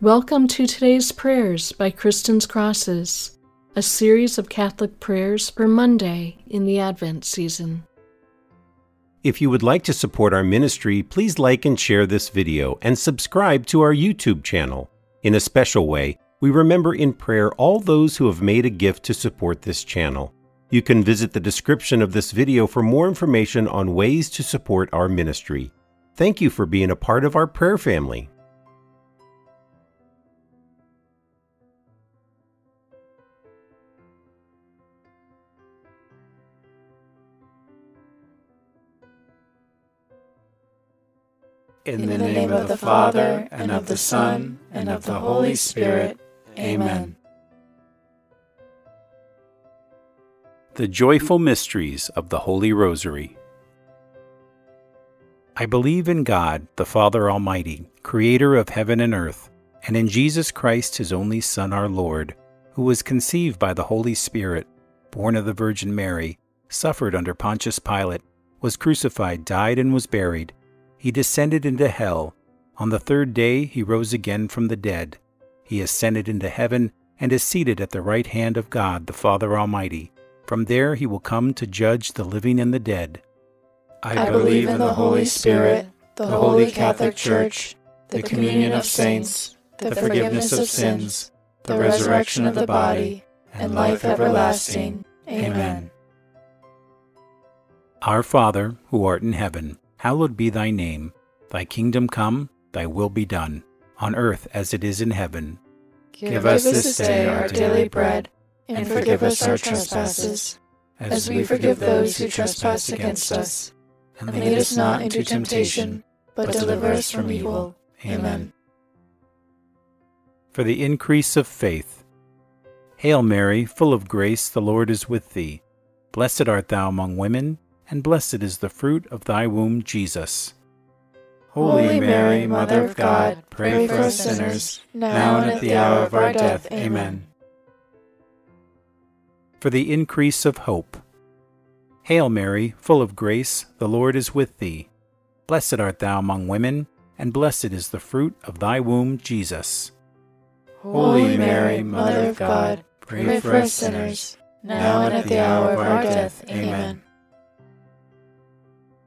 Welcome to today's prayers by Kristins Crosses, a series of Catholic prayers for Monday in the Advent season. If you would like to support our ministry, please like and share this video and subscribe to our YouTube channel. In a special way, we remember in prayer all those who have made a gift to support this channel. You can visit the description of this video for more information on ways to support our ministry. Thank you for being a part of our prayer family. In the name of the Father, and of the Son, and of the Holy Spirit. Amen. The Joyful Mysteries of the Holy Rosary. I believe in God, the Father Almighty, Creator of heaven and earth, and in Jesus Christ, His only Son, our Lord, who was conceived by the Holy Spirit, born of the Virgin Mary, suffered under Pontius Pilate, was crucified, died, and was buried. He descended into hell. On the third day he rose again from the dead. He ascended into heaven and is seated at the right hand of God, the Father Almighty. From there he will come to judge the living and the dead. I believe in the Holy Spirit, the Holy Catholic Church, the communion of saints, the forgiveness of sins, the resurrection of the body, and life everlasting. Amen. Our Father, who art in heaven, hallowed be thy name. Thy kingdom come, thy will be done, on earth as it is in heaven. Give us this day our daily bread, and forgive us our trespasses, as we forgive those who trespass against us. And lead us not into temptation, but deliver us from evil. Amen. For the increase of faith. Hail Mary, full of grace, the Lord is with thee. Blessed art thou among women, and blessed is the fruit of thy womb, Jesus. Holy Mary, Mother of God, pray for us sinners, now and at the hour of our death. Amen. For the increase of hope. Hail Mary, full of grace, the Lord is with thee. Blessed art thou among women, and blessed is the fruit of thy womb, Jesus. Holy Mary, Mother of God, pray for us sinners, now and at the hour of our death. Amen.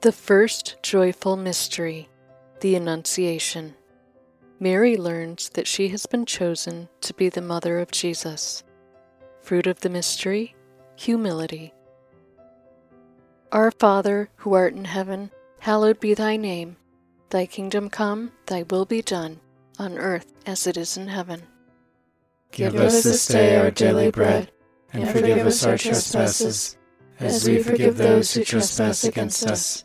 The first joyful mystery, the Annunciation. Mary learns that she has been chosen to be the mother of Jesus. Fruit of the mystery, humility. Our Father, who art in heaven, hallowed be thy name. Thy kingdom come, thy will be done, on earth as it is in heaven. Give us this day our daily bread, and forgive us our trespasses, as we forgive those who trespass against us.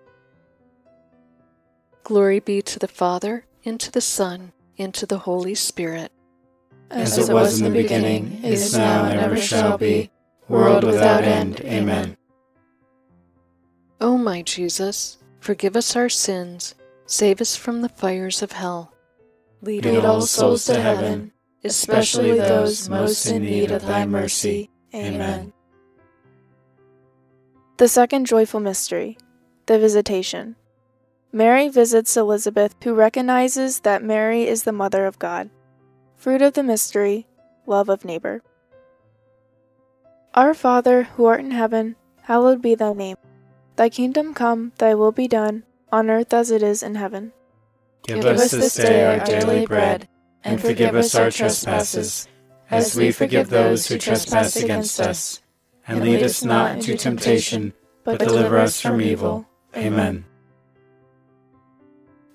Glory be to the Father, and to the Son, and to the Holy Spirit. As it was in the beginning, is now, and ever shall be, world without end. Amen. O my Jesus, forgive us our sins, save us from the fires of hell. Lead all souls to heaven, especially those most in need of thy mercy. Amen. The second joyful mystery, the Visitation. Mary visits Elizabeth, who recognizes that Mary is the Mother of God. Fruit of the mystery, love of neighbor. Our Father, who art in heaven, hallowed be thy name. Thy kingdom come, thy will be done, on earth as it is in heaven. Give us this day our daily bread, and forgive us our trespasses, as we forgive those who trespass against us. And lead us not into temptation, but deliver us from evil. Amen.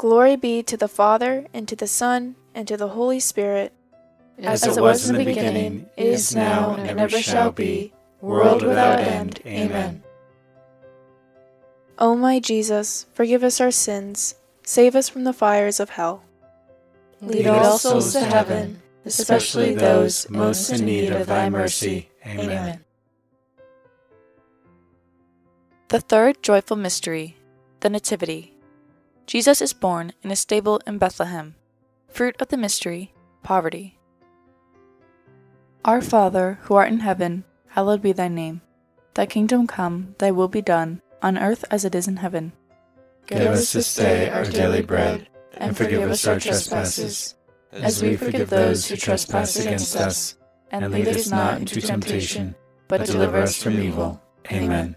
Glory be to the Father, and to the Son, and to the Holy Spirit, as it was in the beginning, is now, and ever shall be, world without end. Amen. O my Jesus, forgive us our sins, save us from the fires of hell. Lead all souls to heaven, especially those most in need of thy mercy. Amen. The third joyful mystery, the Nativity. Jesus is born in a stable in Bethlehem. Fruit of the mystery, poverty. Our Father, who art in heaven, hallowed be thy name. Thy kingdom come, thy will be done, on earth as it is in heaven. Give us this day our daily bread, and forgive us our trespasses, as we forgive those who trespass against us. And lead us not into temptation, but deliver us from evil. Amen.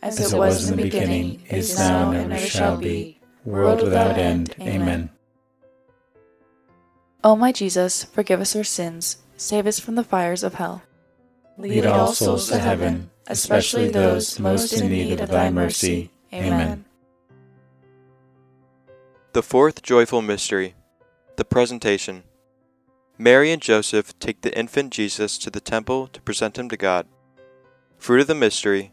As it was in the beginning, is now, and ever shall be, world without end. Amen. O my Jesus, forgive us our sins, save us from the fires of hell. Lead all souls to heaven, especially those most in need of thy mercy. Amen. The fourth joyful mystery, the Presentation. Mary and Joseph take the infant Jesus to the temple to present him to God. Fruit of the mystery,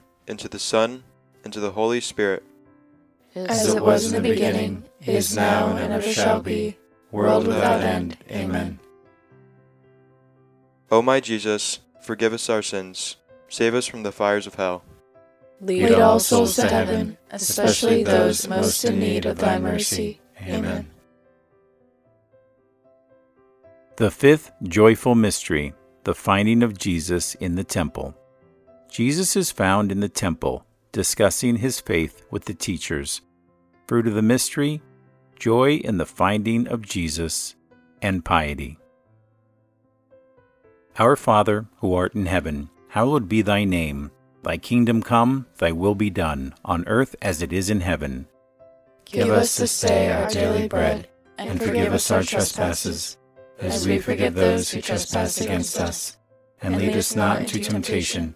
and to the Son, and to the Holy Spirit. As it was in the beginning, is now, and ever shall be, world without end. Amen. O my Jesus, forgive us our sins. Save us from the fires of hell. Lead all souls to heaven, especially those most in need of thy mercy. Amen. The fifth joyful mystery, the finding of Jesus in the temple. Jesus is found in the temple, discussing his faith with the teachers. Fruit of the mystery, joy in the finding of Jesus, and piety. Our Father, who art in heaven, hallowed be thy name. Thy kingdom come, thy will be done, on earth as it is in heaven. Give us this day our daily bread, and forgive us our trespasses, as we forgive those who trespass against us. And lead us not into temptation,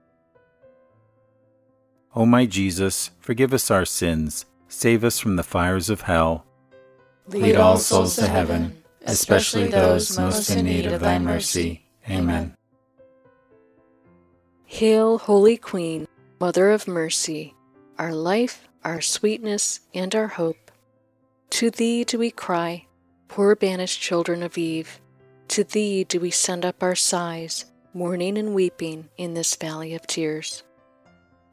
O my Jesus, forgive us our sins, save us from the fires of hell. Lead all souls to heaven, especially those most in need of thy mercy. Amen. Hail, Holy Queen, Mother of Mercy, our life, our sweetness, and our hope. To thee do we cry, poor banished children of Eve. To thee do we send up our sighs, mourning and weeping in this valley of tears.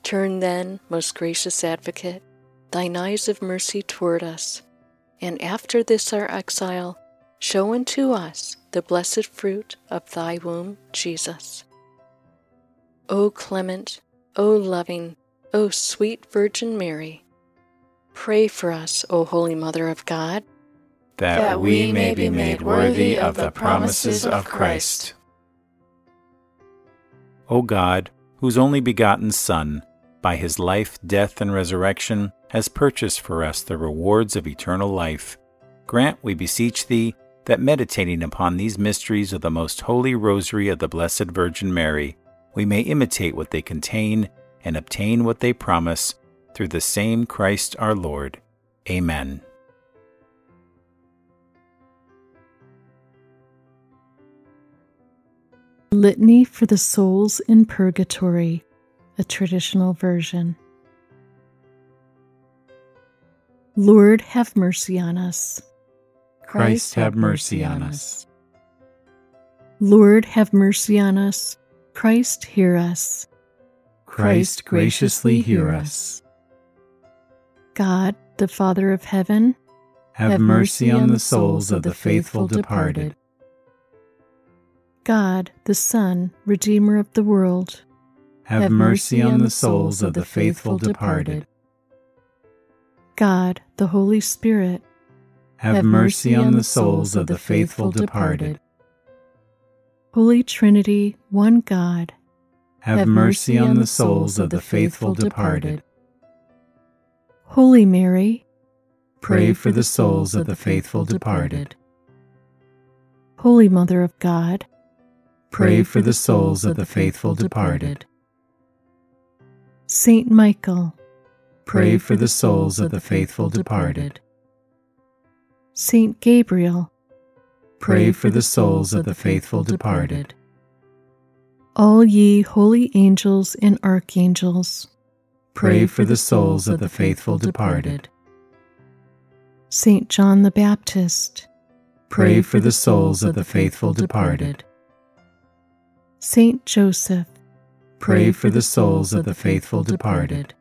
Turn then, most gracious Advocate, thine eyes of mercy toward us, and after this our exile, show unto us the blessed fruit of thy womb, Jesus. O clement, O loving, O sweet Virgin Mary, pray for us, O Holy Mother of God, that we may be made worthy of the promises of Christ. O God, whose only begotten Son, by his life, death, and resurrection, has purchased for us the rewards of eternal life, grant, we beseech thee, that meditating upon these mysteries of the most holy Rosary of the Blessed Virgin Mary, we may imitate what they contain and obtain what they promise, through the same Christ our Lord. Amen. Litany for the Souls in Purgatory, a traditional version. Lord, have mercy on us. Christ, have mercy on us. Lord, have mercy on us. Christ, hear us. Christ, graciously hear us. God, the Father of heaven, have mercy on the souls of the faithful departed. God, the Son, Redeemer of the world, have mercy on the souls of the faithful departed. God, the Holy Spirit, have mercy on the souls of the faithful departed. Holy Trinity, one God, have mercy on the souls of the faithful departed. Holy Mary, pray for the souls of the faithful departed. Holy Mother of God, pray for the souls of the faithful departed. Saint Michael, pray for the souls of the faithful departed. Saint Gabriel, pray for the souls of the faithful departed. All ye holy angels and archangels, pray for the souls of the faithful departed. Saint John the Baptist, pray for the souls of the faithful departed. Saint Joseph, pray for the souls of the faithful departed.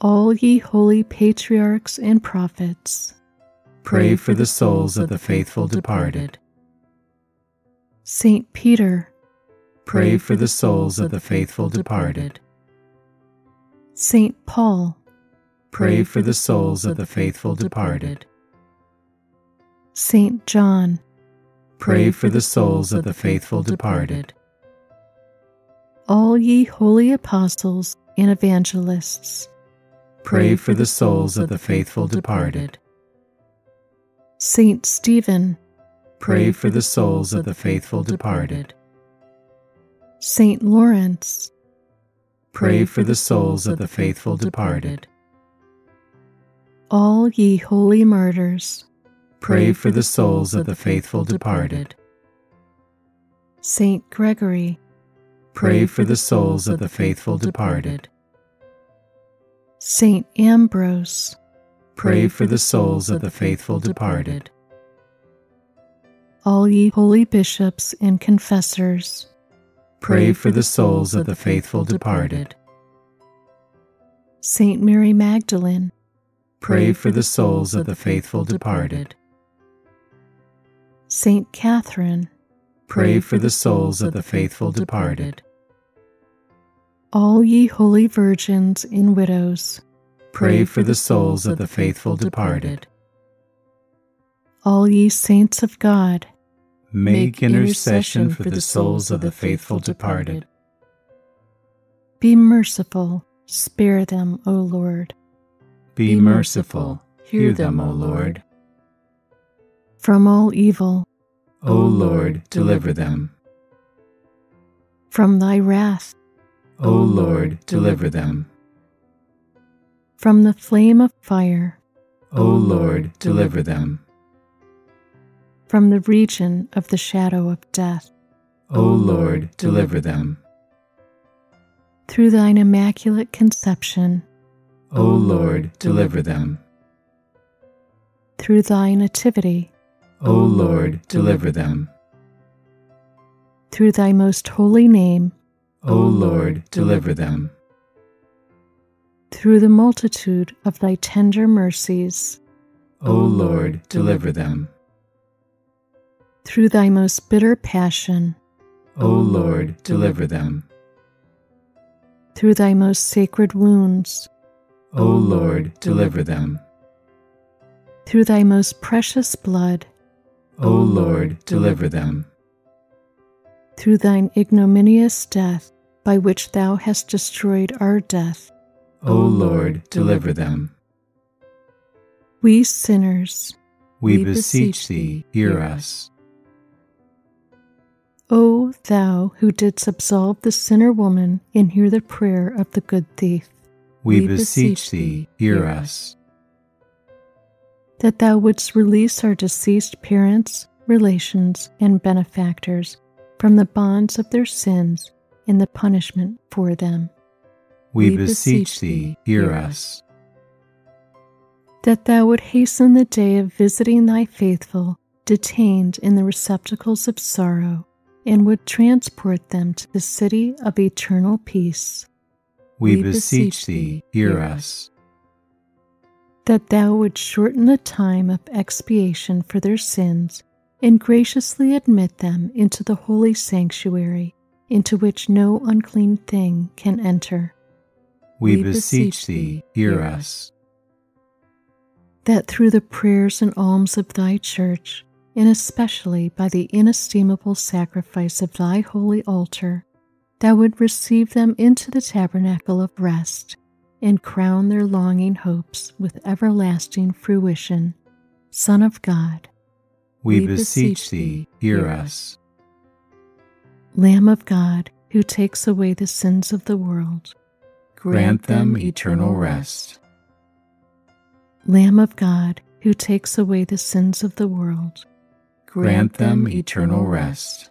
All ye holy patriarchs and prophets, pray for the souls of the faithful departed. Saint Peter, pray for the souls of the faithful departed. Saint Paul, pray for the souls of the faithful departed. Saint John, pray for the souls of the faithful departed. All ye holy apostles and evangelists, pray for the souls of the faithful departed. Saint Stephen, pray for the souls of the faithful departed. Saint Lawrence, pray for the souls of the faithful departed. All ye holy martyrs, pray for the souls of the faithful departed. Saint Gregory, pray for the souls of the faithful departed. Saint Ambrose, pray for the souls of the faithful departed. All ye holy bishops and confessors, pray for the souls of the faithful departed. Saint Mary Magdalene, pray for the souls of the faithful departed. Saint Catherine, pray for the souls of the faithful departed. All ye holy virgins and widows, pray for the souls of the faithful departed. All ye saints of God, make intercession for the souls of the faithful departed. Be merciful, spare them, O Lord. Be merciful, hear them, O Lord. From all evil, O Lord, deliver them. From thy wrath, O Lord, deliver them. From the flame of fire, O Lord, deliver them. From the region of the shadow of death, O Lord, deliver them. Through thine immaculate conception, O Lord, deliver them. Through thy nativity, O Lord, deliver them. Through thy most holy name, O Lord, deliver them. Through the multitude of thy tender mercies, O Lord, deliver them. Through thy most bitter passion, O Lord, deliver them. Through thy most sacred wounds, O Lord, deliver them. Through thy most precious blood, O Lord, deliver them. Through thine ignominious death, by which thou hast destroyed our death, O Lord, deliver them. We sinners, we beseech thee, hear us. O thou who didst absolve the sinner woman and hear the prayer of the good thief, we beseech thee, hear us. That thou wouldst release our deceased parents, relations, and benefactors from the bonds of their sins and the punishment for them, we beseech thee, hear us. That thou would hasten the day of visiting thy faithful, detained in the receptacles of sorrow, and would transport them to the city of eternal peace, we beseech thee, hear us. That thou would shorten the time of expiation for their sins, and graciously admit them into the holy sanctuary, into which no unclean thing can enter, we beseech thee, hear us. That through the prayers and alms of thy church, and especially by the inestimable sacrifice of thy holy altar, thou would receive them into the tabernacle of rest, and crown their longing hopes with everlasting fruition, Son of God, we beseech thee, hear us. Lamb of God, who takes away the sins of the world, grant them eternal rest. Lamb of God, who takes away the sins of the world, grant them eternal rest.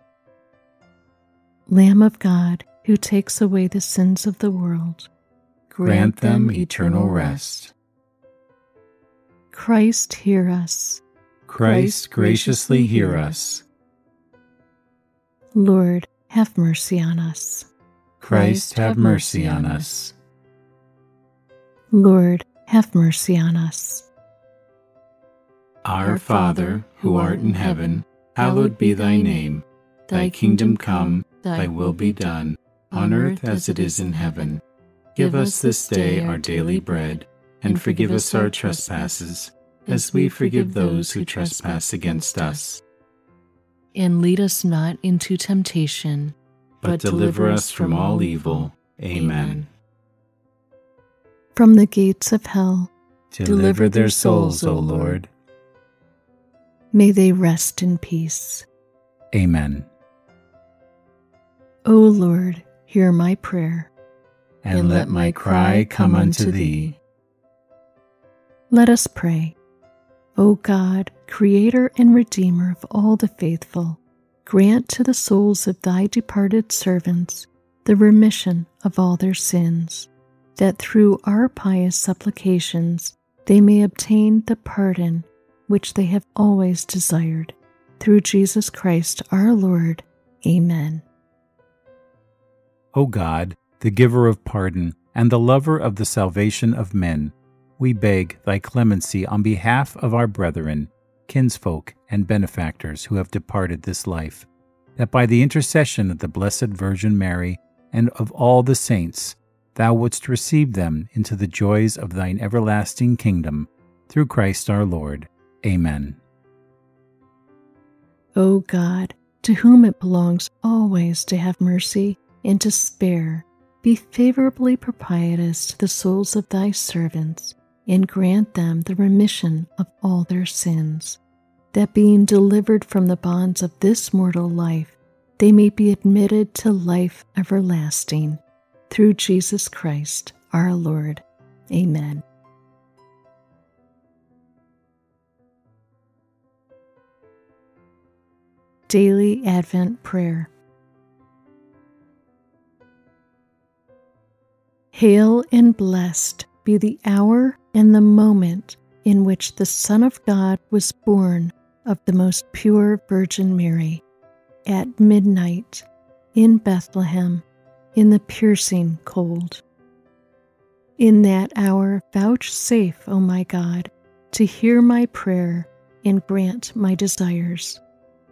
Lamb of God, who takes away the sins of the world, grant them eternal rest. Christ, hear us. Christ, graciously hear us. Lord, have mercy on us. Christ, have mercy on us. Lord, have mercy on us. Our Father, who art in heaven, hallowed be thy name. Thy kingdom come, thy will be done, on earth as it is in heaven. Give us this day our daily bread, and forgive us our trespasses, as we forgive those who trespass against us. And lead us not into temptation, but deliver us from all evil. Amen. From the gates of hell, deliver their souls, O Lord. May they rest in peace. Amen. O Lord, hear my prayer, and let my cry come unto thee. Let us pray. O God, Creator and Redeemer of all the faithful, grant to the souls of thy departed servants the remission of all their sins, that through our pious supplications they may obtain the pardon which they have always desired. Through Jesus Christ our Lord. Amen. O God, the giver of pardon and the lover of the salvation of men, we beg thy clemency on behalf of our brethren, kinsfolk, and benefactors who have departed this life, that by the intercession of the Blessed Virgin Mary and of all the saints, thou wouldst receive them into the joys of thine everlasting kingdom, through Christ our Lord. Amen. O God, to whom it belongs always to have mercy and to spare, be favorably propitious to the souls of thy servants, and grant them the remission of all their sins, that being delivered from the bonds of this mortal life, they may be admitted to life everlasting. Through Jesus Christ our Lord. Amen. Daily Advent Prayer. Hail and blessed be the hour and the moment in which the Son of God was born of the most pure Virgin Mary, at midnight, in Bethlehem, in the piercing cold. In that hour vouchsafe, O my God, to hear my prayer and grant my desires,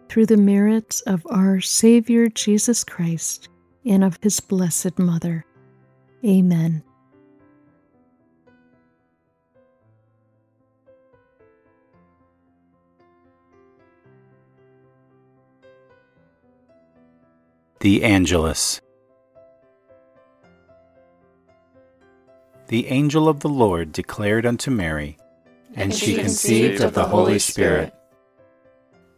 through the merits of our Savior Jesus Christ and of his Blessed Mother. Amen. The Angelus. The angel of the Lord declared unto Mary, and she conceived of the Holy Spirit.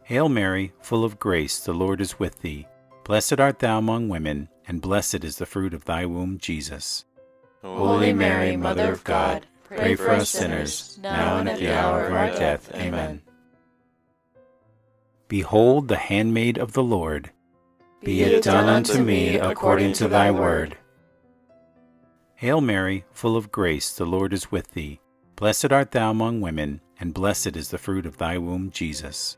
Hail Mary, full of grace, the Lord is with thee. Blessed art thou among women, and blessed is the fruit of thy womb, Jesus. Holy Mary, Mother of God, pray for us sinners, now and at the hour of our death. Amen. Behold the handmaid of the Lord. Be it done unto me according to thy word. Hail Mary, full of grace, the Lord is with thee. Blessed art thou among women, and blessed is the fruit of thy womb, Jesus.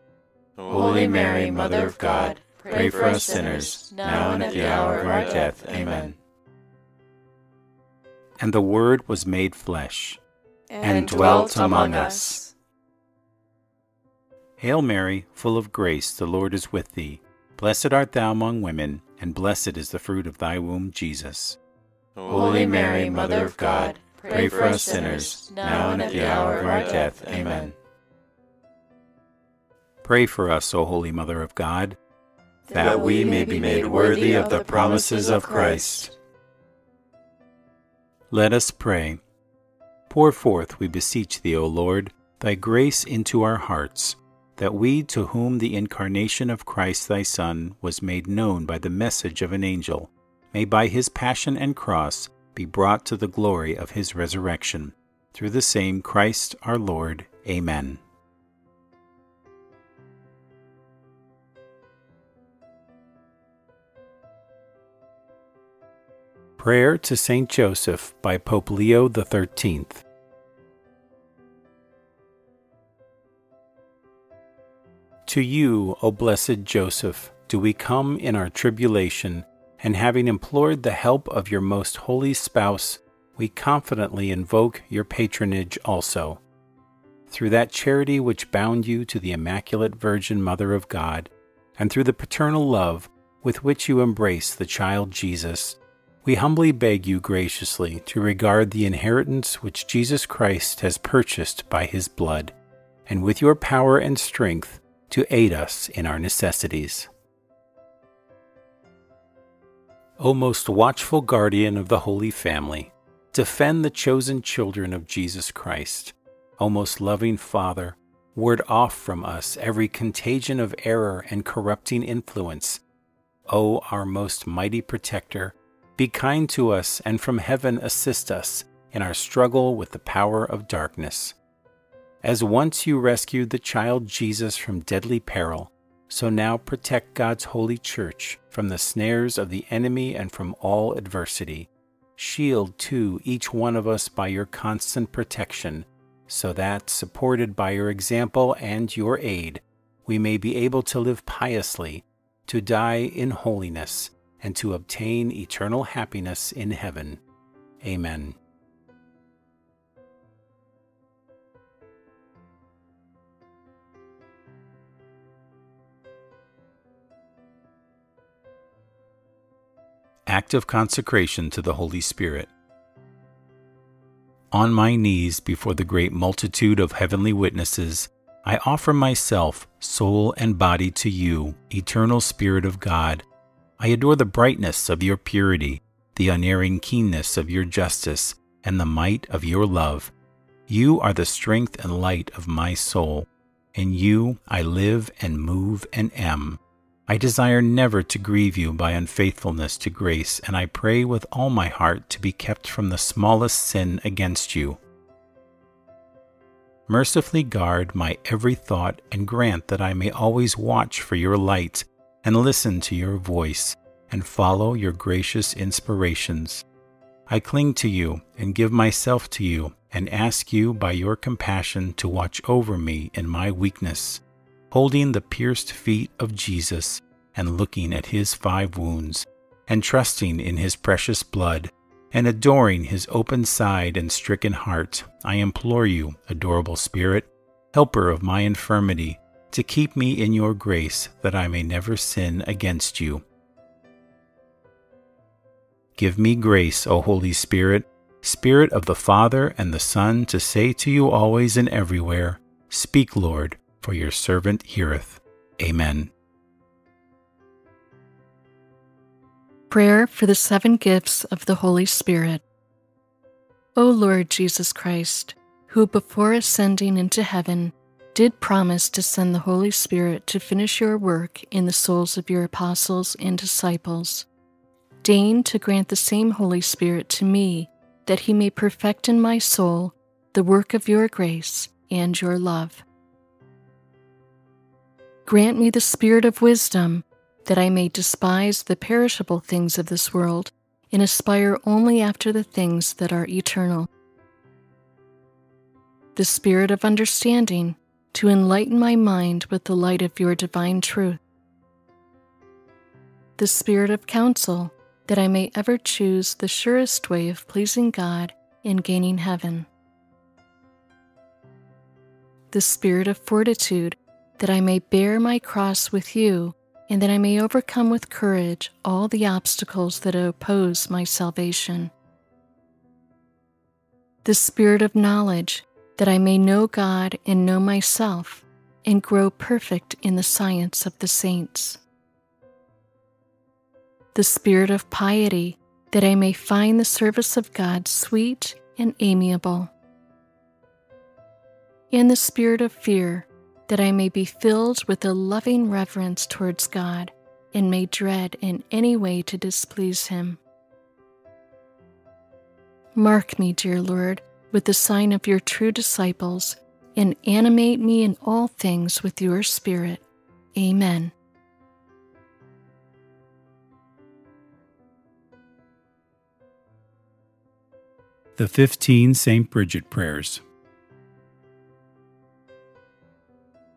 Holy Mary, Mother of God, pray for us sinners, now and at the hour of our death. Amen. And the Word was made flesh, and dwelt among us. Hail Mary, full of grace, the Lord is with thee. Blessed art thou among women, and blessed is the fruit of thy womb, Jesus. Holy Mary, Mother of God, pray for us sinners, now and at the hour of our death. Amen. Pray for us, O Holy Mother of God, that we may be made worthy of the promises of Christ. Let us pray. Pour forth, we beseech thee, O Lord, thy grace into our hearts, that we, to whom the incarnation of Christ thy Son was made known by the message of an angel, may by his passion and cross be brought to the glory of his resurrection. Through the same Christ our Lord. Amen. Prayer to Saint Joseph by Pope Leo XIII. To you, O blessed Joseph, do we come in our tribulation, and having implored the help of your most holy spouse, we confidently invoke your patronage also. Through that charity which bound you to the Immaculate Virgin Mother of God, and through the paternal love with which you embrace the child Jesus, we humbly beg you graciously to regard the inheritance which Jesus Christ has purchased by his blood, and with your power and strength to aid us in our necessities. O most watchful guardian of the Holy Family, defend the chosen children of Jesus Christ. O most loving Father, ward off from us every contagion of error and corrupting influence. O our most mighty protector, be kind to us and from heaven assist us in our struggle with the power of darkness. As once you rescued the child Jesus from deadly peril, so now protect God's holy church from the snares of the enemy and from all adversity. Shield, too, each one of us by your constant protection, so that, supported by your example and your aid, we may be able to live piously, to die in holiness, and to obtain eternal happiness in heaven. Amen. act of consecration to the Holy Spirit. On my knees before the great multitude of heavenly witnesses, I offer myself, soul and body, to you, eternal Spirit of God. I adore the brightness of your purity, the unerring keenness of your justice, and the might of your love. You are the strength and light of my soul. In you I live and move and am. I desire never to grieve you by unfaithfulness to grace, and I pray with all my heart to be kept from the smallest sin against you. Mercifully guard my every thought, and grant that I may always watch for your light, and listen to your voice, and follow your gracious inspirations. I cling to you, and give myself to you, and ask you by your compassion to watch over me in my weakness, holding the pierced feet of Jesus and looking at his 5 wounds, and trusting in his precious blood, and adoring his open side and stricken heart. I implore you, adorable Spirit, helper of my infirmity, to keep me in your grace, that I may never sin against you. Give me grace, O Holy Spirit, Spirit of the Father and the Son, to say to you always and everywhere, Speak, Lord, for your servant heareth. Amen. Prayer for the 7 gifts of the Holy Spirit. O Lord Jesus Christ, who before ascending into heaven did promise to send the Holy Spirit to finish your work in the souls of your apostles and disciples, deign to grant the same Holy Spirit to me, that he may perfect in my soul the work of your grace and your love. Grant me the spirit of wisdom, that I may despise the perishable things of this world and aspire only after the things that are eternal. The spirit of understanding, to enlighten my mind with the light of your divine truth. The spirit of counsel, that I may ever choose the surest way of pleasing God and gaining heaven. The spirit of fortitude, that I may bear my cross with you, and that I may overcome with courage all the obstacles that oppose my salvation. The spirit of knowledge, that I may know God and know myself, and grow perfect in the science of the saints. The spirit of piety, that I may find the service of God sweet and amiable. And the spirit of fear, that I may be filled with a loving reverence towards God, and may dread in any way to displease him. Mark me, dear Lord, with the sign of your true disciples, and animate me in all things with your Spirit. Amen. The 15 St. Bridget Prayers.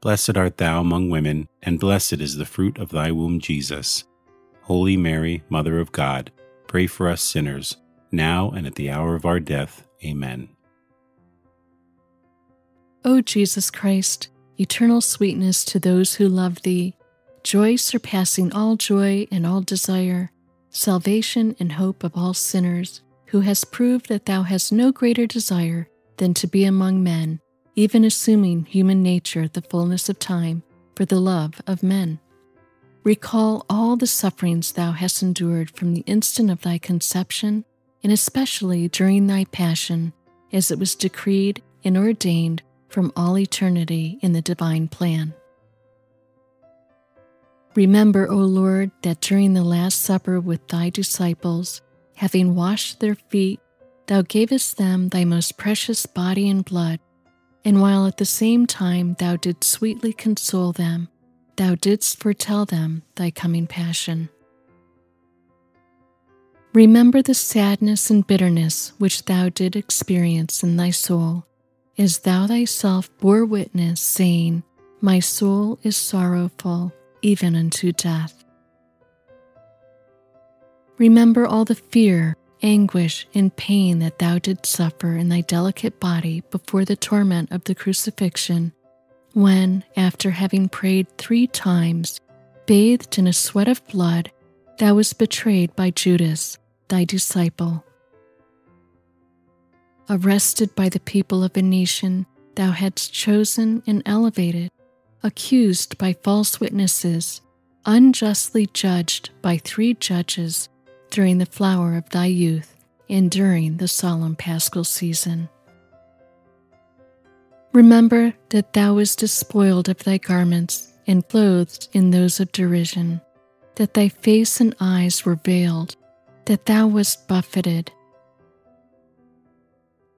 Blessed art thou among women, and blessed is the fruit of thy womb, Jesus. Holy Mary, Mother of God, pray for us sinners, now and at the hour of our death. Amen. O Jesus Christ, eternal sweetness to those who love thee, joy surpassing all joy and all desire, salvation and hope of all sinners, who has proved that thou hast no greater desire than to be among men, even assuming human nature at the fullness of time for the love of men. Recall all the sufferings thou hast endured from the instant of thy conception, and especially during thy passion, as it was decreed and ordained from all eternity in the divine plan. Remember, O Lord, that during the Last Supper with thy disciples, having washed their feet, thou gavest them thy most precious body and blood, and while at the same time thou didst sweetly console them, thou didst foretell them thy coming passion. Remember the sadness and bitterness which thou did experience in thy soul, as thou thyself bore witness, saying, My soul is sorrowful, even unto death. Remember all the fear, anguish, and pain that thou didst suffer in thy delicate body before the torment of the crucifixion, when, after having prayed 3 times, bathed in a sweat of blood, thou was betrayed by Judas, thy disciple. Arrested by the people of Venetian, thou hadst chosen and elevated, accused by false witnesses, unjustly judged by 3 judges during the flower of thy youth and during the solemn Paschal season. Remember that thou wast despoiled of thy garments and clothed in those of derision, that thy face and eyes were veiled, that thou wast buffeted,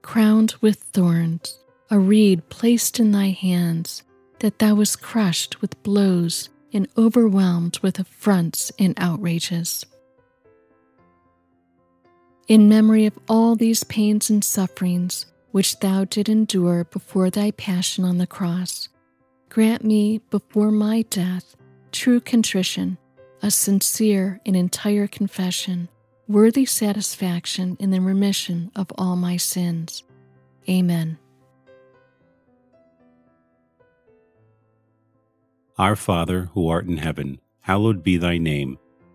crowned with thorns, a reed placed in thy hands, that thou wast crushed with blows and overwhelmed with affronts and outrages. In memory of all these pains and sufferings which thou did endure before thy passion on the cross, grant me before my death true contrition, a sincere and entire confession, worthy satisfaction in the remission of all my sins. Amen. Our Father, who art in heaven, hallowed be thy name.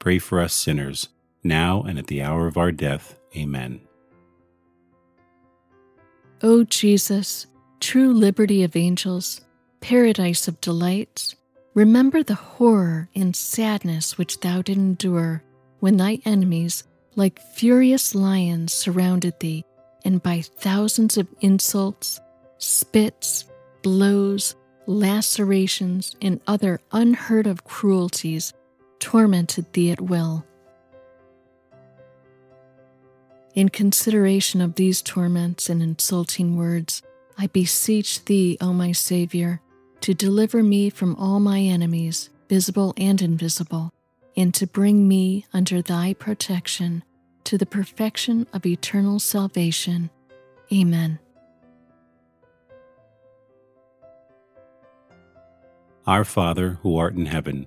pray for us sinners, now and at the hour of our death. Amen. O Jesus, true liberty of angels, paradise of delights, remember the horror and sadness which thou did endure when thy enemies, like furious lions, surrounded thee, and by thousands of insults, spits, blows, lacerations, and other unheard of cruelties tormented thee at will. In consideration of these torments and insulting words, I beseech thee, O my Savior, to deliver me from all my enemies, visible and invisible, and to bring me under thy protection to the perfection of eternal salvation. Amen. Our Father, who art in heaven,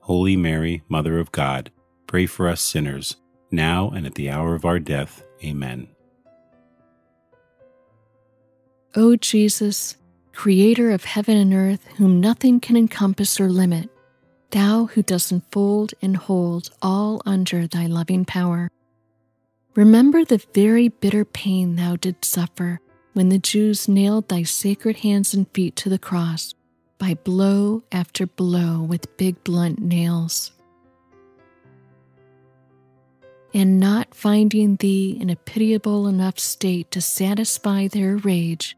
Holy Mary, Mother of God, pray for us sinners, now and at the hour of our death. Amen. O Jesus, Creator of heaven and earth, whom nothing can encompass or limit, thou who dost enfold and hold all under thy loving power, remember the very bitter pain thou didst suffer when the Jews nailed thy sacred hands and feet to the cross by blow after blow with big blunt nails. And not finding thee in a pitiable enough state to satisfy their rage,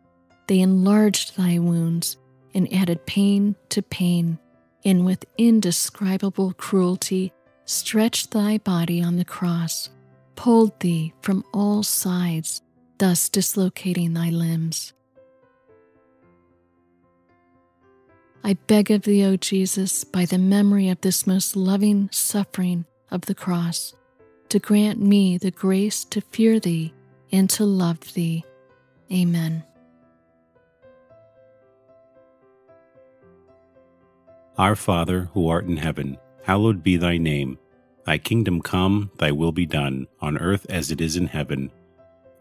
they enlarged thy wounds and added pain to pain, and with indescribable cruelty stretched thy body on the cross, pulled thee from all sides, thus dislocating thy limbs. I beg of thee, O Jesus, by the memory of this most loving suffering of the cross, to grant me the grace to fear thee and to love thee. Amen. Our Father, who art in heaven, hallowed be thy name. Thy kingdom come, thy will be done, on earth as it is in heaven.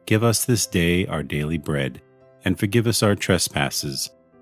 Give us this day our daily bread, and forgive us our trespasses,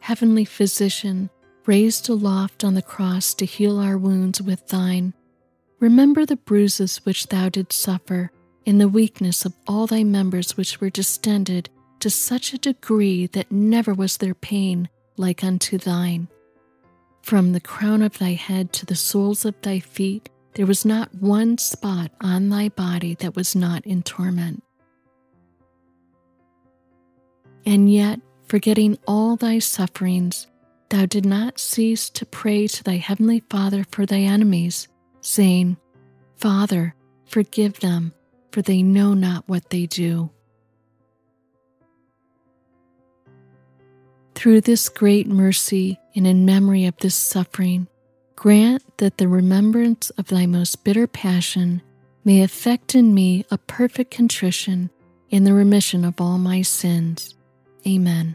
heavenly physician, raised aloft on the cross to heal our wounds with thine, remember the bruises which thou didst suffer, in the weakness of all thy members which were distended to such a degree that never was their pain like unto thine. From the crown of thy head to the soles of thy feet, there was not one spot on thy body that was not in torment. And yet, forgetting all thy sufferings, thou did not cease to pray to thy heavenly Father for thy enemies, saying, Father, forgive them, for they know not what they do. Through this great mercy, and in memory of this suffering, grant that the remembrance of thy most bitter passion may effect in me a perfect contrition in the remission of all my sins. Amen.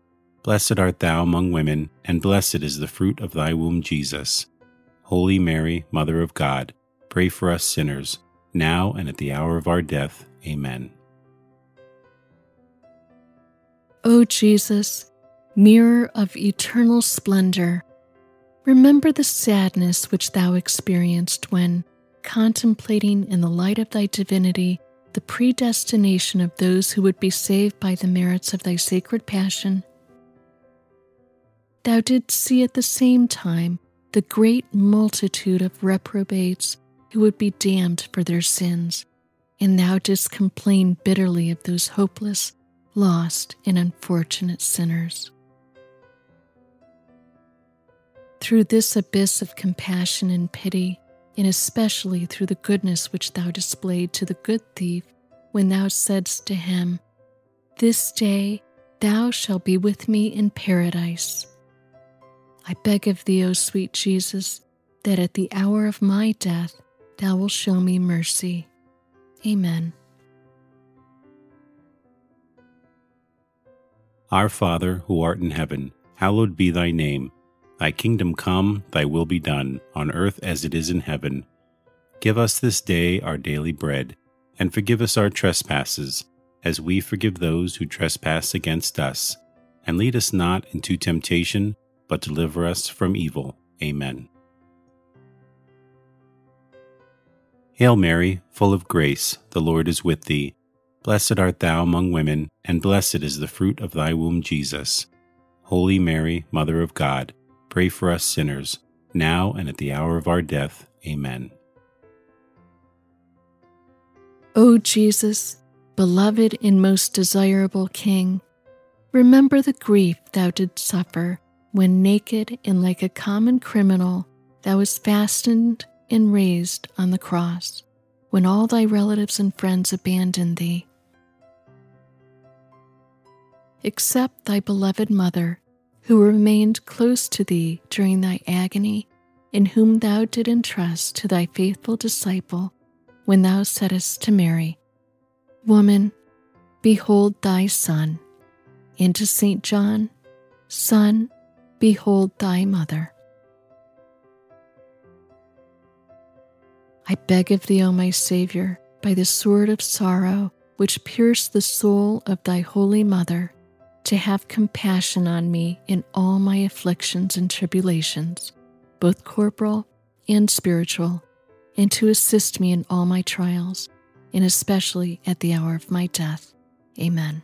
Blessed art thou among women, and blessed is the fruit of thy womb, Jesus. Holy Mary, Mother of God, pray for us sinners, now and at the hour of our death. Amen. O Jesus, mirror of eternal splendor, remember the sadness which thou experienced when, contemplating in the light of thy divinity the predestination of those who would be saved by the merits of thy sacred passion, thou didst see at the same time the great multitude of reprobates who would be damned for their sins, and thou didst complain bitterly of those hopeless, lost, and unfortunate sinners. Through this abyss of compassion and pity, and especially through the goodness which thou displayed to the good thief, when thou saidst to him, This day thou shalt be with me in paradise, I beg of thee, O sweet Jesus, that at the hour of my death thou wilt show me mercy. Amen. Our Father, who art in heaven, hallowed be thy name. Thy kingdom come, thy will be done, on earth as it is in heaven. Give us this day our daily bread, and forgive us our trespasses, as we forgive those who trespass against us. And lead us not into temptation, but deliver us from evil. Amen. Hail Mary, full of grace, the Lord is with thee. Blessed art thou among women, and blessed is the fruit of thy womb, Jesus. Holy Mary, Mother of God, pray for us sinners, now and at the hour of our death. Amen. O Jesus, beloved and most desirable King, remember the grief thou didst suffer when naked and like a common criminal thou wast fastened and raised on the cross, when all thy relatives and friends abandoned thee. Accept thy beloved mother, who remained close to thee during thy agony, and whom thou did entrust to thy faithful disciple, when thou saidst to Mary, Woman, behold thy son, and to Saint John, Son, behold thy mother. I beg of thee, O my Savior, by the sword of sorrow which pierced the soul of thy holy mother, to have compassion on me in all my afflictions and tribulations, both corporal and spiritual, and to assist me in all my trials, and especially at the hour of my death. Amen.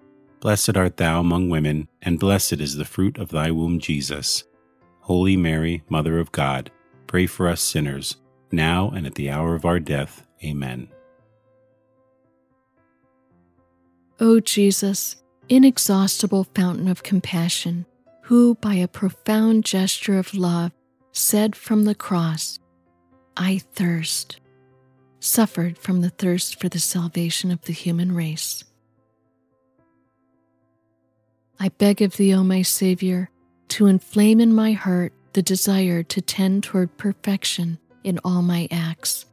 Blessed art thou among women, and blessed is the fruit of thy womb, Jesus. Holy Mary, Mother of God, pray for us sinners, now and at the hour of our death. Amen. O Jesus, inexhaustible fountain of compassion, who by a profound gesture of love said from the cross, "I thirst," suffered from the thirst for the salvation of the human race. I beg of thee, O my Savior, to inflame in my heart the desire to tend toward perfection in all my acts,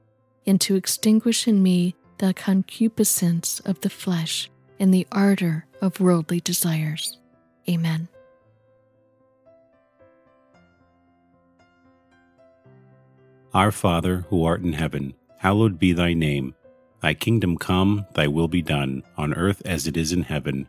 and to extinguish in me the concupiscence of the flesh and the ardor of worldly desires. Amen. Our Father, who art in heaven, hallowed be thy name. Thy kingdom come, thy will be done, on earth as it is in heaven.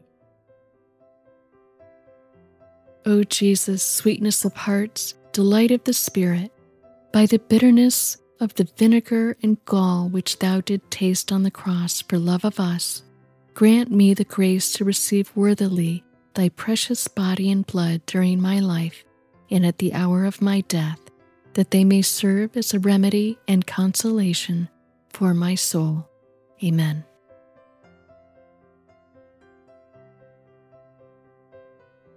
O Jesus, sweetness of hearts, delight of the Spirit, by the bitterness of the vinegar and gall which thou did taste on the cross for love of us, grant me the grace to receive worthily thy precious body and blood during my life and at the hour of my death, that they may serve as a remedy and consolation for my soul. Amen.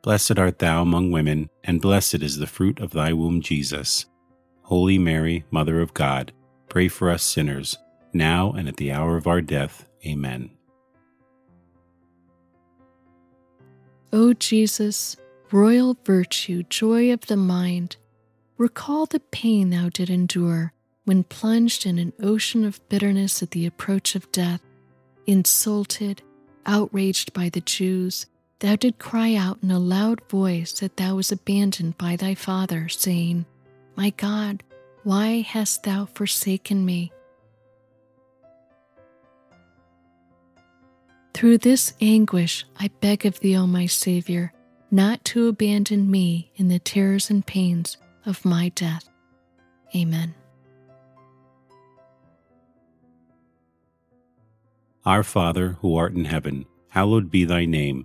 Blessed art thou among women, and blessed is the fruit of thy womb, Jesus. Holy Mary, Mother of God, pray for us sinners, now and at the hour of our death. Amen. O Jesus, royal virtue, joy of the mind, recall the pain thou did endure when plunged in an ocean of bitterness at the approach of death. Insulted, outraged by the Jews, thou didst cry out in a loud voice that thou was abandoned by thy Father, saying, "My God, why hast thou forsaken me?" Through this anguish, I beg of thee, O my Savior, not to abandon me in the terrors and pains of my death. Amen. Our Father, who art in heaven, hallowed be thy name.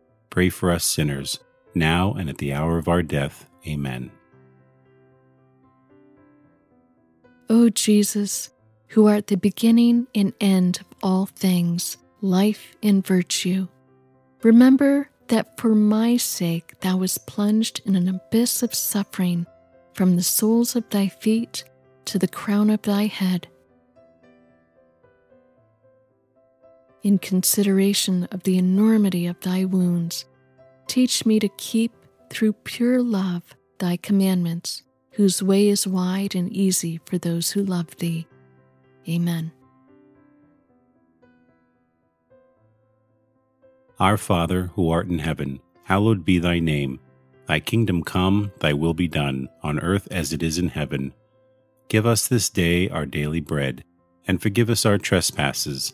pray for us sinners, now and at the hour of our death. Amen. O Jesus, who art the beginning and end of all things, life and virtue, remember that for my sake thou wast plunged in an abyss of suffering from the soles of thy feet to the crown of thy head. In consideration of the enormity of thy wounds, teach me to keep through pure love thy commandments, whose way is wide and easy for those who love thee. Amen. Our Father, who art in heaven, hallowed be thy name. Thy kingdom come, thy will be done, on earth as it is in heaven. Give us this day our daily bread, and forgive us our trespasses,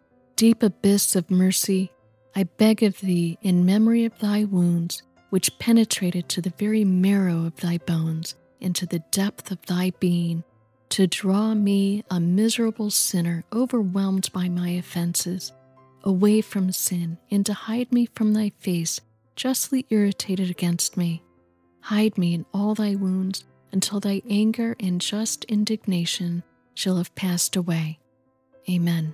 deep abyss of mercy, I beg of thee, in memory of thy wounds, which penetrated to the very marrow of thy bones, into the depth of thy being, to draw me, a miserable sinner overwhelmed by my offenses, away from sin, and to hide me from thy face, justly irritated against me. Hide me in all thy wounds, until thy anger and just indignation shall have passed away. Amen.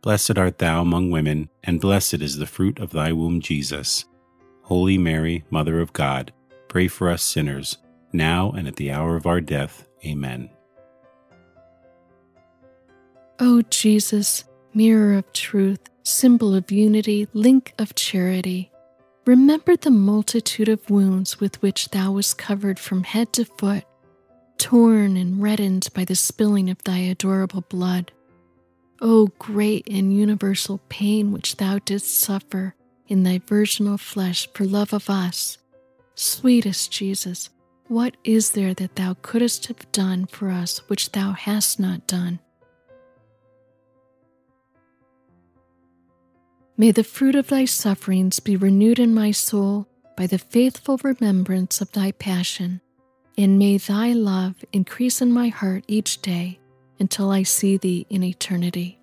Blessed art thou among women, and blessed is the fruit of thy womb, Jesus. Holy Mary, Mother of God, pray for us sinners, now and at the hour of our death. Amen. O Jesus, mirror of truth, symbol of unity, link of charity, remember the multitude of wounds with which thou wast covered from head to foot, torn and reddened by the spilling of thy adorable blood. O great and universal pain which thou didst suffer in thy virginal flesh for love of us, sweetest Jesus, what is there that thou couldst have done for us which thou hast not done? May the fruit of thy sufferings be renewed in my soul by the faithful remembrance of thy passion, and may thy love increase in my heart each day until I see thee in eternity.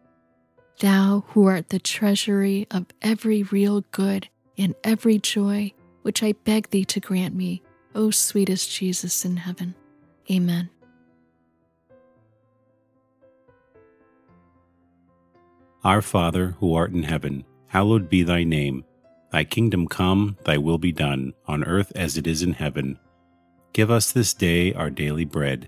Thou who art the treasury of every real good and every joy, which I beg thee to grant me, O sweetest Jesus in heaven. Amen. Our Father, who art in heaven, hallowed be thy name. Thy kingdom come, thy will be done, on earth as it is in heaven. Give us this day our daily bread,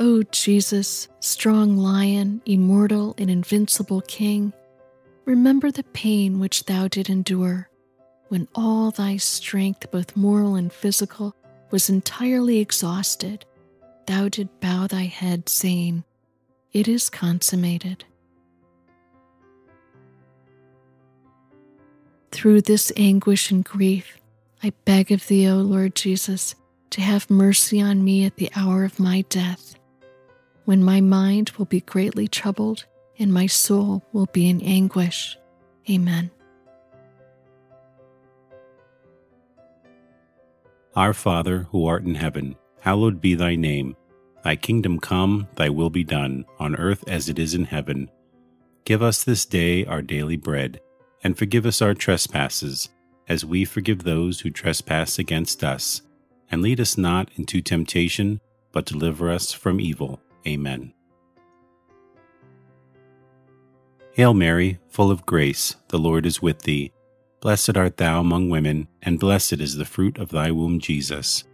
O Jesus, strong lion, immortal and invincible King, remember the pain which thou did endure, when all thy strength, both moral and physical, was entirely exhausted. Thou did bow thy head, saying, "It is consummated." Through this anguish and grief, I beg of thee, O Lord Jesus, to have mercy on me at the hour of my death, when my mind will be greatly troubled and my soul will be in anguish. Amen. Our Father, who art in heaven, hallowed be thy name. Thy kingdom come, thy will be done, on earth as it is in heaven. Give us this day our daily bread, and forgive us our trespasses, as we forgive those who trespass against us. And lead us not into temptation, but deliver us from evil. Amen. Hail Mary, full of grace, the Lord is with thee. Blessed art thou among women, and blessed is the fruit of thy womb, Jesus.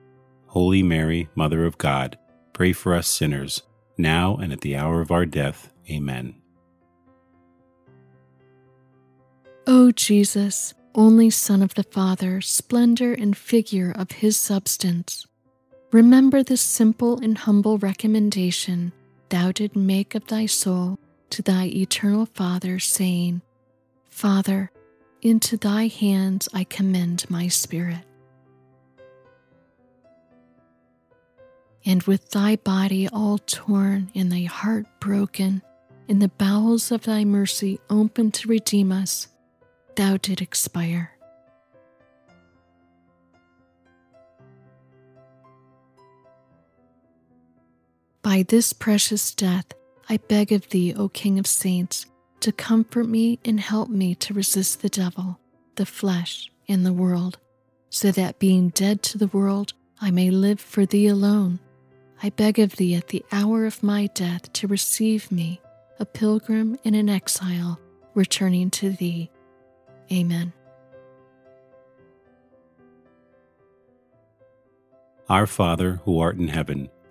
Holy Mary, Mother of God, pray for us sinners, now and at the hour of our death. Amen. O Jesus, only Son of the Father, splendor and figure of his substance, remember this simple and humble recommendation thou did make of thy soul to thy eternal Father, saying, Father, into thy hands I commend my spirit. And with thy body all torn and thy heart broken, in the bowels of thy mercy open to redeem us, thou did expire. By this precious death, I beg of thee, O King of Saints, to comfort me and help me to resist the devil, the flesh, and the world, so that being dead to the world, I may live for thee alone. I beg of thee at the hour of my death to receive me, a pilgrim and an exile, returning to thee. Amen. Our Father, who art in heaven,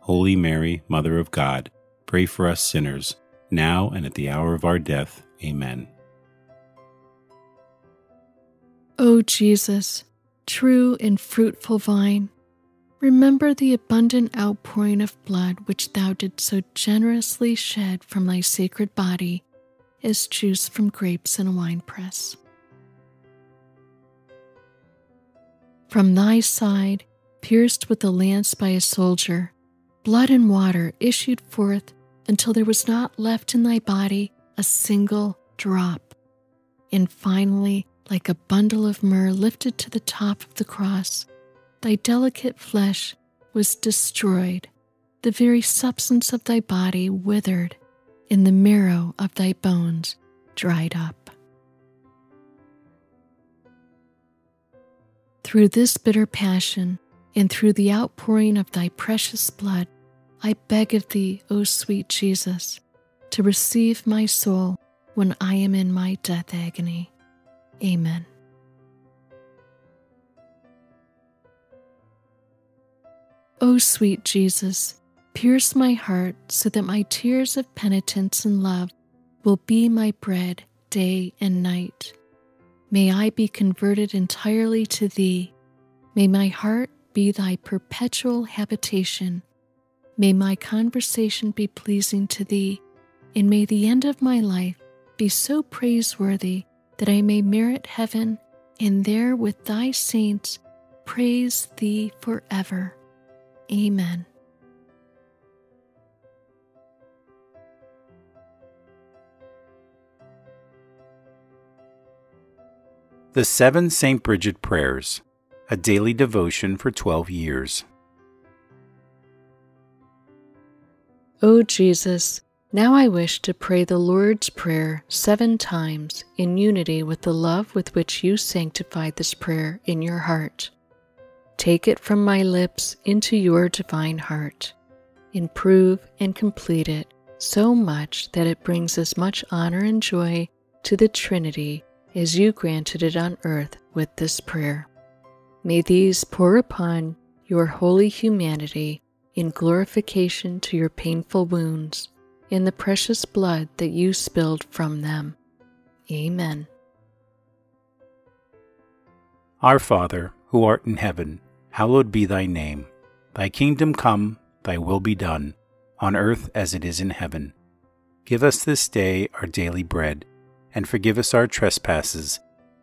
Holy Mary, Mother of God, pray for us sinners, now and at the hour of our death. Amen. O Jesus, true and fruitful vine, remember the abundant outpouring of blood which thou didst so generously shed from thy sacred body, as juice from grapes in a winepress. From thy side, pierced with a lance by a soldier, blood and water issued forth until there was not left in thy body a single drop. And finally, like a bundle of myrrh lifted to the top of the cross, thy delicate flesh was destroyed, the very substance of thy body withered, and the marrow of thy bones dried up. Through this bitter passion, and through the outpouring of thy precious blood, I beg of thee, O sweet Jesus, to receive my soul when I am in my death agony. Amen. O sweet Jesus, pierce my heart so that my tears of penitence and love will be my bread day and night. May I be converted entirely to thee. May my heart be thy perpetual habitation. May my conversation be pleasing to thee, and may the end of my life be so praiseworthy that I may merit heaven, and there with thy saints praise thee forever. Amen. The Seven St. Bridget Prayers, a daily devotion for 12 years. O Jesus, now I wish to pray the Lord's Prayer 7 times in unity with the love with which you sanctified this prayer in your heart. Take it from my lips into your divine heart. Improve and complete it so much that it brings as much honor and joy to the Trinity as you granted it on earth with this prayer. May these pour upon your holy humanity in glorification to your painful wounds and the precious blood that you spilled from them. Amen. Our Father, who art in heaven, hallowed be thy name. Thy kingdom come, thy will be done, on earth as it is in heaven. Give us this day our daily bread, and forgive us our trespasses,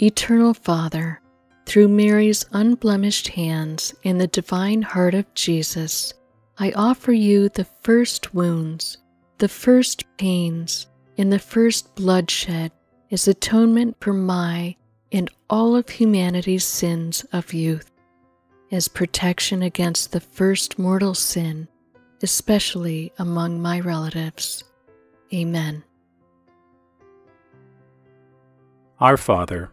Eternal Father, through Mary's unblemished hands and the divine heart of Jesus, I offer you the first wounds, the first pains, and the first bloodshed as atonement for my and all of humanity's sins of youth, as protection against the first mortal sin, especially among my relatives. Amen. Our Father,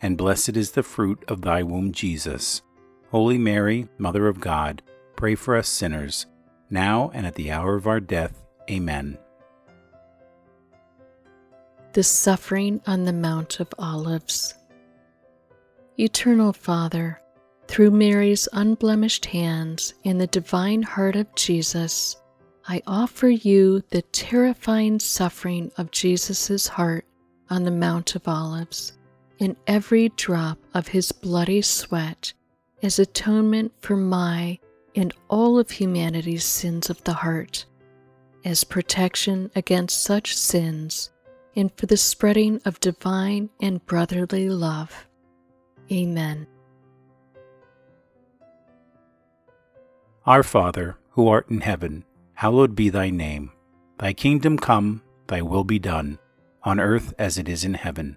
and blessed is the fruit of thy womb, Jesus. Holy Mary, Mother of God, pray for us sinners, now and at the hour of our death. Amen. The Suffering on the Mount of Olives. Eternal Father, through Mary's unblemished hands and the divine heart of Jesus, I offer you the terrifying suffering of Jesus' heart on the Mount of Olives, and every drop of his bloody sweat as atonement for my and all of humanity's sins of the heart, as protection against such sins, and for the spreading of divine and brotherly love. Amen. Our Father, who art in heaven, hallowed be thy name. Thy kingdom come, thy will be done, on earth as it is in heaven.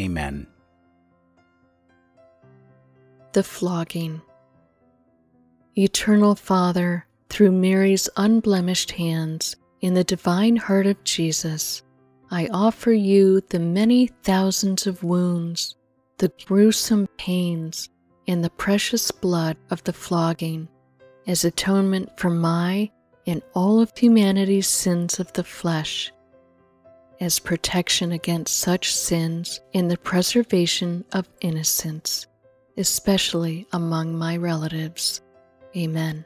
Amen. The Flogging. Eternal Father, through Mary's unblemished hands in the divine heart of Jesus, I offer you the many thousands of wounds, the gruesome pains, and the precious blood of the flogging, as atonement for my and all of humanity's sins of the flesh, as protection against such sins and the preservation of innocence, especially among my relatives. Amen.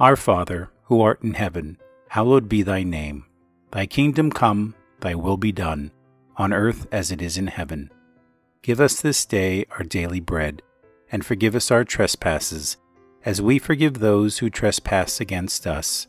Our Father, who art in heaven, hallowed be thy name. Thy kingdom come, thy will be done, on earth as it is in heaven. Give us this day our daily bread, and forgive us our trespasses, as we forgive those who trespass against us.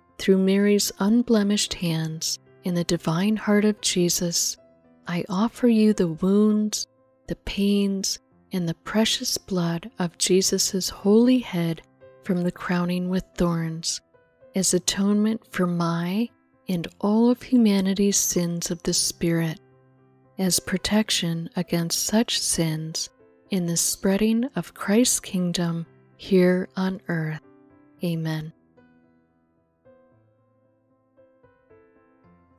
through Mary's unblemished hands in the divine heart of Jesus, I offer you the wounds, the pains, and the precious blood of Jesus' holy head from the crowning with thorns, as atonement for my and all of humanity's sins of the Spirit, as protection against such sins in the spreading of Christ's kingdom here on earth. Amen.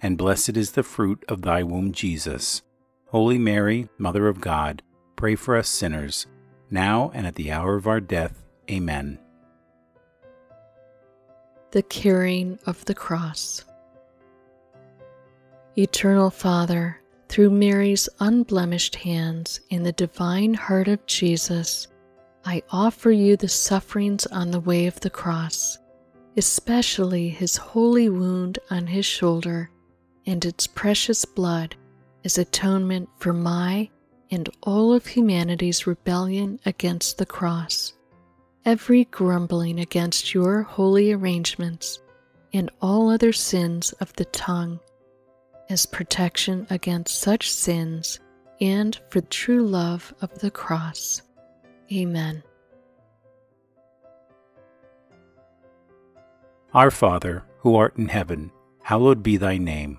and blessed is the fruit of thy womb, Jesus. Holy Mary, Mother of God, pray for us sinners, now and at the hour of our death. Amen. The Carrying of the Cross. Eternal Father, through Mary's unblemished hands in the divine heart of Jesus, I offer you the sufferings on the way of the cross, especially his holy wound on his shoulder and its precious blood as atonement for my and all of humanity's rebellion against the cross, every grumbling against your holy arrangements, and all other sins of the tongue, as protection against such sins and for true love of the cross. Amen. Our Father, who art in heaven, hallowed be thy name.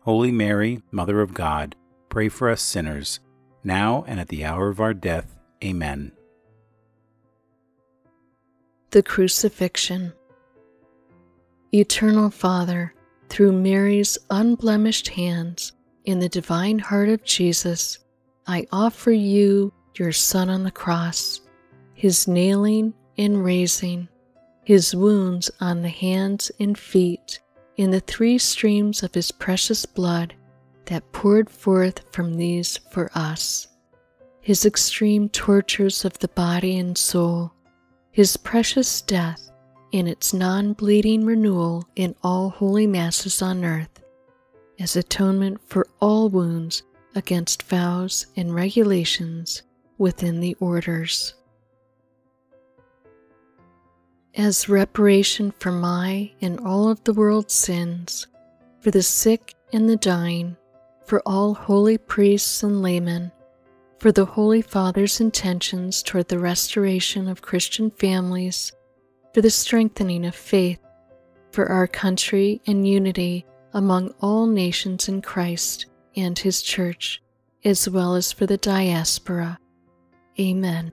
Holy Mary, Mother of God, pray for us sinners, now and at the hour of our death. Amen. The Crucifixion. Eternal Father, through Mary's unblemished hands, in the divine heart of Jesus, I offer you your Son on the cross, his nailing and raising, his wounds on the hands and feet, and the three streams of his precious blood that poured forth from these for us, his extreme tortures of the body and soul, his precious death in its non-bleeding renewal in all holy masses on earth, as atonement for all wounds against vows and regulations within the orders, as reparation for my and all of the world's sins, for the sick and the dying, for all holy priests and laymen, for the Holy Father's intentions toward the restoration of Christian families, for the strengthening of faith, for our country and unity among all nations in Christ and his Church, as well as for the diaspora. Amen.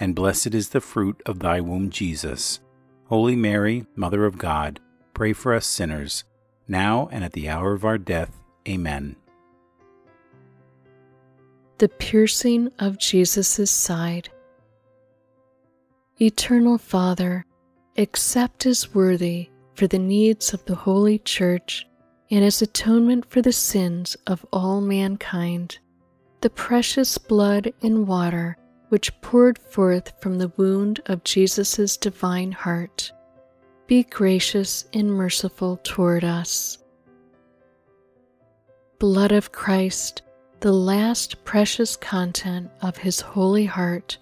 and blessed is the fruit of thy womb, Jesus. Holy Mary, Mother of God, pray for us sinners, now and at the hour of our death. Amen. The Piercing of Jesus' Side. Eternal Father, accept as worthy for the needs of the Holy Church and as atonement for the sins of all mankind, the precious blood and water which poured forth from the wound of Jesus' divine heart. Be gracious and merciful toward us. Blood of Christ, the last precious content of his holy heart,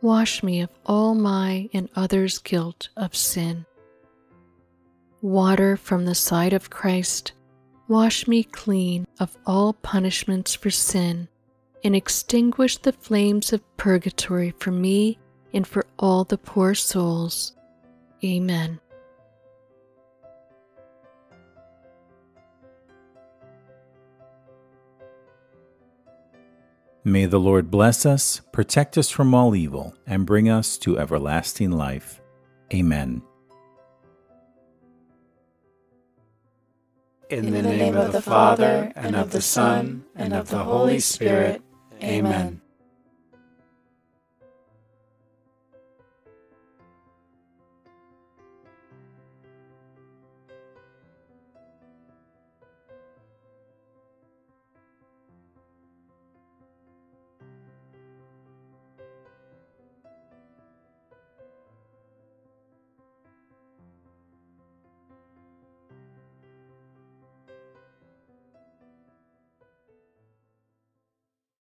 wash me of all my and others' guilt of sin. Water from the side of Christ, wash me clean of all punishments for sin, and extinguish the flames of purgatory for me and for all the poor souls. Amen. May the Lord bless us, protect us from all evil, and bring us to everlasting life. Amen. In the name of the Father, and of the Son, and of the Holy Spirit. Amen.